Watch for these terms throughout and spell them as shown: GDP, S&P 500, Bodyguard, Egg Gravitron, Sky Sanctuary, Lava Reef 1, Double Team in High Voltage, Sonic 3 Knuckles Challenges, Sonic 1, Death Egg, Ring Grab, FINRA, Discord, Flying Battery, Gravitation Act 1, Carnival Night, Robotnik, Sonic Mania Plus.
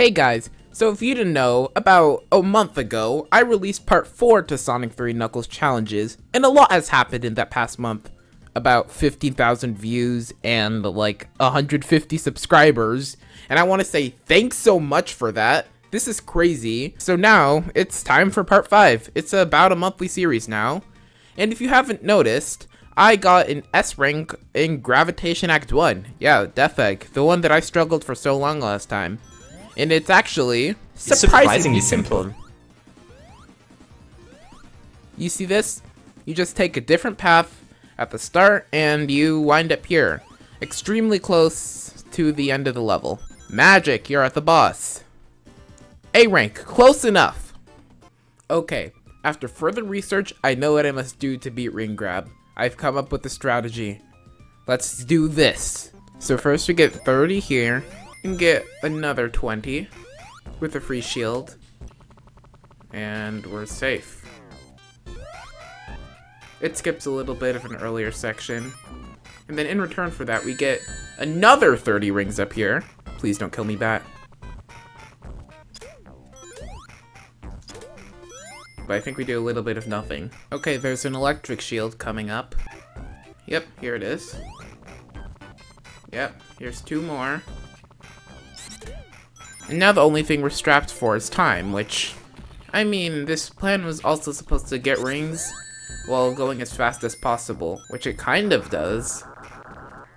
Hey guys, so if you didn't know, about a month ago, I released part 4 to Sonic 3 Knuckles Challenges, and a lot has happened in that past month. About 15,000 views and like 150 subscribers, and I want to say thanks so much for that. This is crazy. So now, it's time for part 5. It's about a monthly series now. And if you haven't noticed, I got an S rank in Gravitation Act 1. Yeah, Death Egg, the one that I struggled for so long last time. And it's actually surprisingly simple. You see this? You just take a different path at the start and you wind up here. Extremely close to the end of the level. Magic, you're at the boss. A rank, close enough. Okay, after further research, I know what I must do to beat Ring Grab. I've come up with a strategy. Let's do this. So first we get 30 here, and get another 20 with a free shield, and we're safe. It skips a little bit of an earlier section, and then in return for that, we get another 30 rings up here. Please don't kill me, bat. But I think we do a little bit of nothing. Okay, there's an electric shield coming up. Yep, here it is. Yep, here's 2 more. And now the only thing we're strapped for is time, which, I mean, this plan was also supposed to get rings while going as fast as possible, which it kind of does.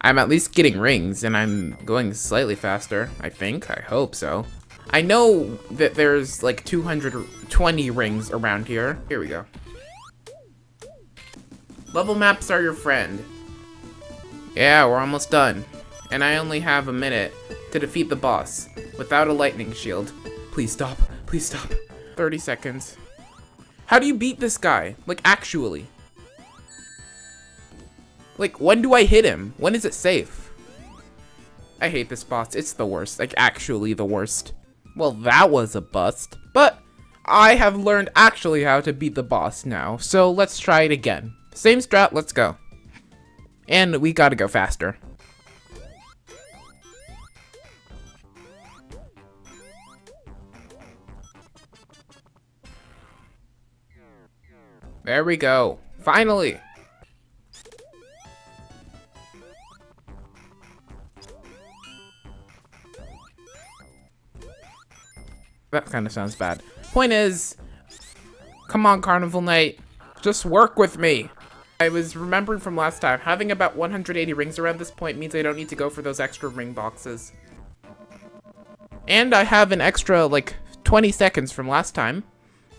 I'm at least getting rings, and I'm going slightly faster, I think. I hope so. I know that there's like 220 rings around here. Here we go. Level maps are your friend. Yeah, we're almost done. And I only have a minute to defeat the boss without a lightning shield. Please stop. Please stop. 30 seconds. How do you beat this guy? Like, actually. Like, when do I hit him? When is it safe? I hate this boss. It's the worst. Like, actually the worst. Well, that was a bust, but I have learned actually how to beat the boss now, so let's try it again. Same strat, let's go. And we gotta go faster. There we go, finally! That kind of sounds bad. Point is, come on, Carnival Night, just work with me. I was remembering from last time, having about 180 rings around this point means I don't need to go for those extra ring boxes. And I have an extra, like, 20 seconds from last time.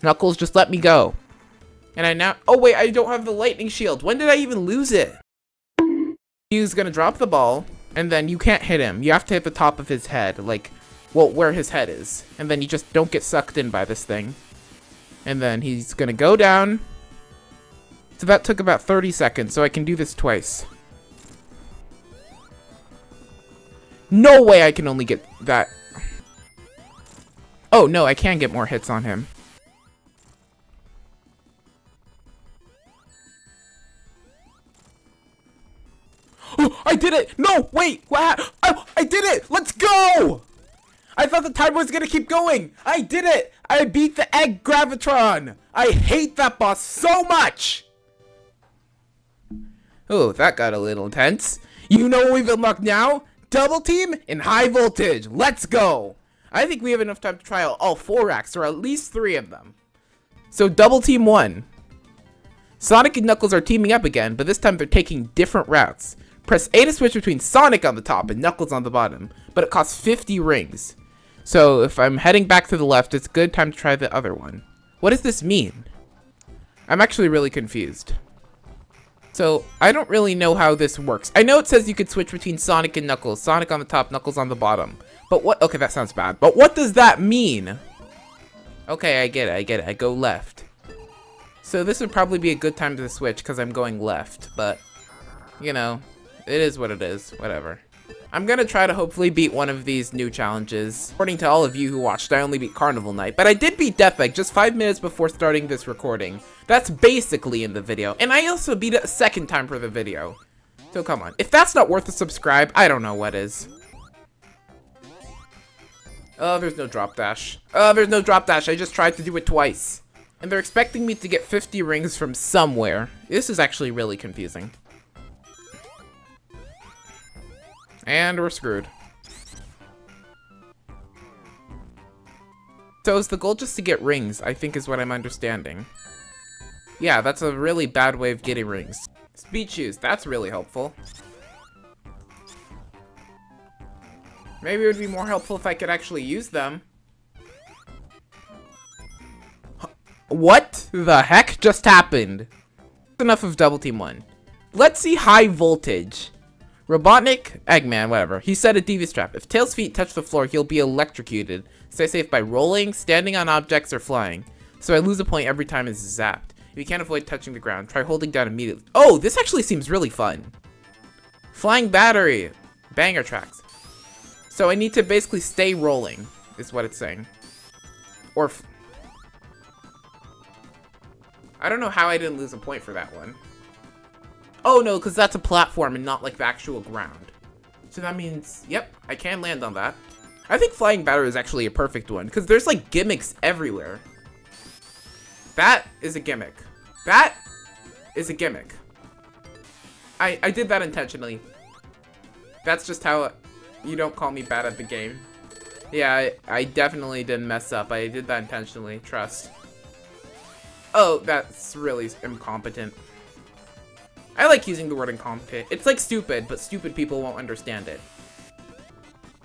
Knuckles, just let me go. And I now- oh wait, I don't have the lightning shield. When did I even lose it? He's gonna drop the ball, and then you can't hit him. You have to hit the top of his head, like, well, where his head is, and then you just don't get sucked in by this thing. And then he's gonna go down. So that took about 30 seconds, so I can do this twice. No way I can only get that. Oh no, I can get more hits on him. Oh, I did it! No, wait, what? Oh, I did it! Let's go! I thought the time was gonna keep going! I did it! I beat the Egg Gravitron! I hate that boss so much! Oh, that got a little intense. You know what we've unlocked now? Double Team in High Voltage! Let's go! I think we have enough time to try out all 4 acts, or at least 3 of them. So Double Team 1. Sonic and Knuckles are teaming up again, but this time they're taking different routes. Press A to switch between Sonic on the top and Knuckles on the bottom, but it costs 50 rings. So if I'm heading back to the left, it's a good time to try the other one. What does this mean? I'm actually really confused. So I don't really know how this works. I know it says you could switch between Sonic and Knuckles. Sonic on the top, Knuckles on the bottom. But what? Okay, that sounds bad. But what does that mean? Okay, I get it. I get it. I go left. So this would probably be a good time to switch because I'm going left. But, you know, it is what it is. Whatever. I'm gonna try to hopefully beat one of these new challenges. According to all of you who watched, I only beat Carnival Night, but I did beat Death Egg just 5 minutes before starting this recording. That's basically in the video, and I also beat it a second time for the video. So come on, if that's not worth a subscribe, I don't know what is. Oh, there's no drop dash. Oh, there's no drop dash. I just tried to do it twice. And they're expecting me to get 50 rings from somewhere. This is actually really confusing. And we're screwed. So is the goal just to get rings, I think is what I'm understanding. Yeah, that's a really bad way of getting rings. Speed shoes, that's really helpful. Maybe it would be more helpful if I could actually use them. What the heck just happened? Enough of Double Team 1. Let's see High Voltage. Robotnik, Eggman, whatever. He set a devious trap. If Tails' feet touch the floor, he'll be electrocuted. Stay safe by rolling, standing on objects, or flying. So I lose a point every time it's zapped. If you can't avoid touching the ground, try holding down immediately. Oh, this actually seems really fun. Flying Battery. Banger tracks. So I need to basically stay rolling, is what it's saying. Or I don't know how I didn't lose a point for that one. Oh no, because that's a platform and not like the actual ground. So that means, yep, I can land on that. I think Flying Battery is actually a perfect one, because there's like gimmicks everywhere. That is a gimmick. That is a gimmick. I did that intentionally. That's just how you don't call me bad at the game. Yeah, I definitely didn't mess up. I did that intentionally, trust. Oh, that's really incompetent. I like using the word incompetent. It's like stupid, but stupid people won't understand it.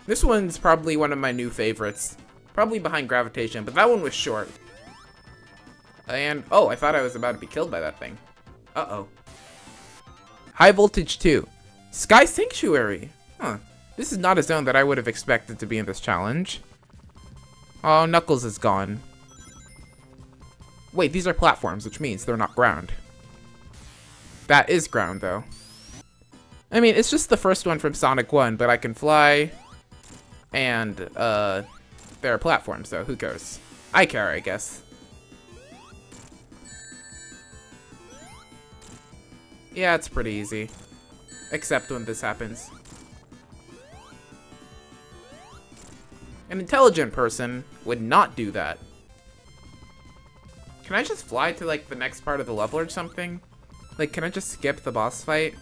This one's probably one of my new favorites. Probably behind Gravitation, but that one was short. And, oh, I thought I was about to be killed by that thing. Uh-oh. High Voltage 2. Sky Sanctuary. Huh. This is not a zone that I would have expected to be in this challenge. Oh, Knuckles is gone. Wait, these are platforms, which means they're not ground. That is ground, though. I mean, it's just the first one from Sonic 1, but I can fly. And, they're a platform, so who cares? I care, I guess. Yeah, it's pretty easy. Except when this happens. An intelligent person would not do that. Can I just fly to, like, the next part of the level or something? Like, can I just skip the boss fight?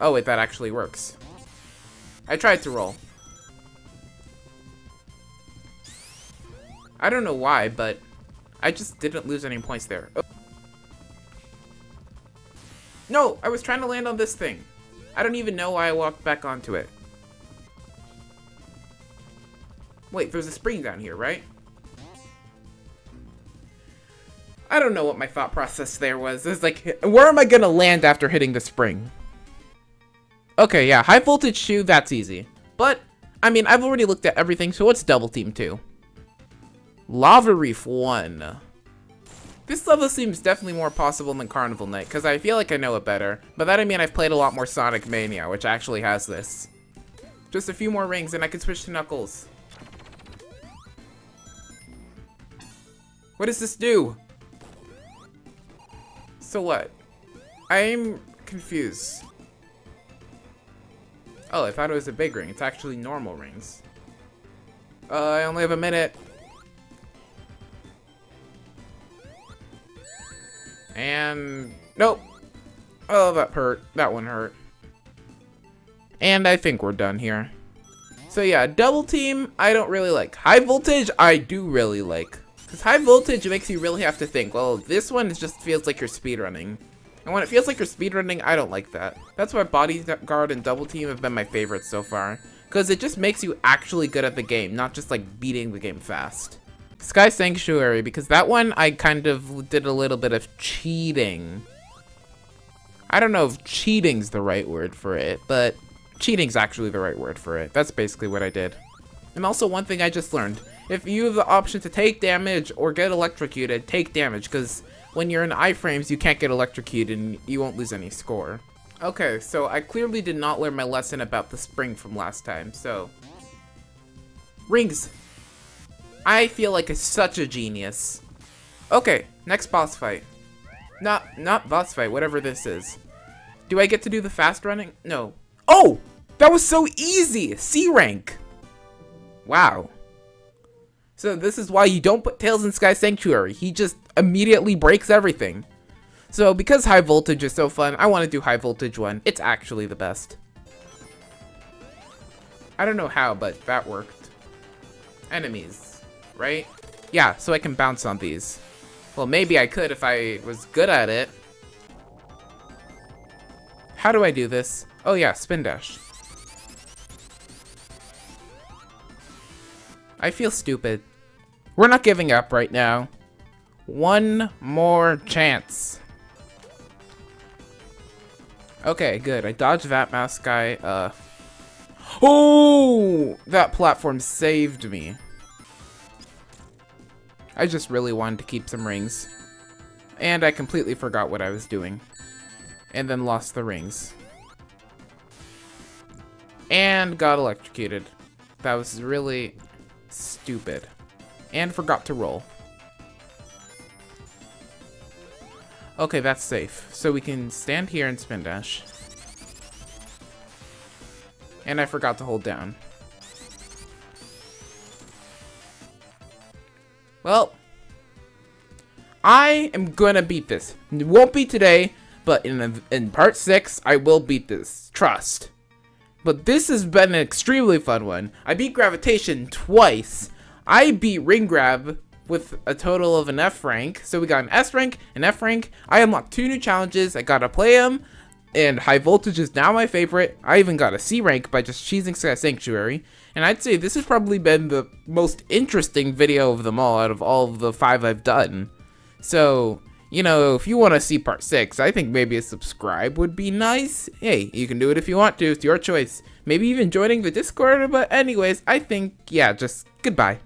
Oh, wait, that actually works. I tried to roll. I don't know why, but I just didn't lose any points there. Oh. No, I was trying to land on this thing. I don't even know why I walked back onto it. Wait, there's a spring down here, right? I don't know what my thought process there was. It's like, where am I gonna land after hitting the spring? Okay, yeah, High Voltage shoe, that's easy. But, I mean, I've already looked at everything, so what's Double Team 2? Lava Reef 1. This level seems definitely more possible than Carnival Night, because I feel like I know it better. But that I mean I've played a lot more Sonic Mania, which actually has this. Just a few more rings and I can switch to Knuckles. What does this do? So what? I'm confused. Oh, I thought it was a big ring. It's actually normal rings. I only have a minute. And nope. Oh, that hurt. That one hurt. And I think we're done here. So yeah, Double Team, I don't really like. High Voltage, I do really like. Because High Voltage makes you really have to think. Well, this one just feels like you're speedrunning. And when it feels like you're speedrunning, I don't like that. That's why Bodyguard and Double Team have been my favorites so far. Because it just makes you actually good at the game, not just like beating the game fast. Sky Sanctuary, because that one I kind of did a little bit of cheating. I don't know if cheating's the right word for it, but cheating's actually the right word for it. That's basically what I did. And also one thing I just learned. If you have the option to take damage or get electrocuted, take damage, because when you're in iframes, you can't get electrocuted and you won't lose any score. Okay, so I clearly did not learn my lesson about the spring from last time, so... Rings! I feel like it's such a genius. Okay, next boss fight. Not boss fight, whatever this is. Do I get to do the fast running? No. Oh! That was so easy! C rank! Wow. So this is why you don't put Tails in Sky Sanctuary. He just immediately breaks everything. So because High Voltage is so fun, I want to do High Voltage 1. It's actually the best. I don't know how, but that worked. Enemies, right? Yeah, so I can bounce on these. Well, maybe I could if I was good at it. How do I do this? Oh yeah, spin dash. I feel stupid. We're not giving up right now. One more chance. Okay, good. I dodged that mouse guy. Oh! That platform saved me. I just really wanted to keep some rings. And I completely forgot what I was doing. And then lost the rings. And got electrocuted. That was really stupid. And forgot to roll. Okay, that's safe. So we can stand here and spin dash. And I forgot to hold down. Well, I am gonna beat this. It won't be today, but in part 6, I will beat this. Trust. But this has been an extremely fun one. I beat Gravitation twice. I beat Ring Grab with a total of an F rank. So we got an S rank, an F rank. I unlocked 2 new challenges. I gotta play them. And High Voltage is now my favorite. I even got a C rank by just cheesing Sky Sanctuary. And I'd say this has probably been the most interesting video of them all out of all of the 5 I've done. So, you know, if you want to see part 6, I think maybe a subscribe would be nice. Hey, you can do it if you want to. It's your choice. Maybe even joining the Discord. But anyways, I think, yeah, just goodbye.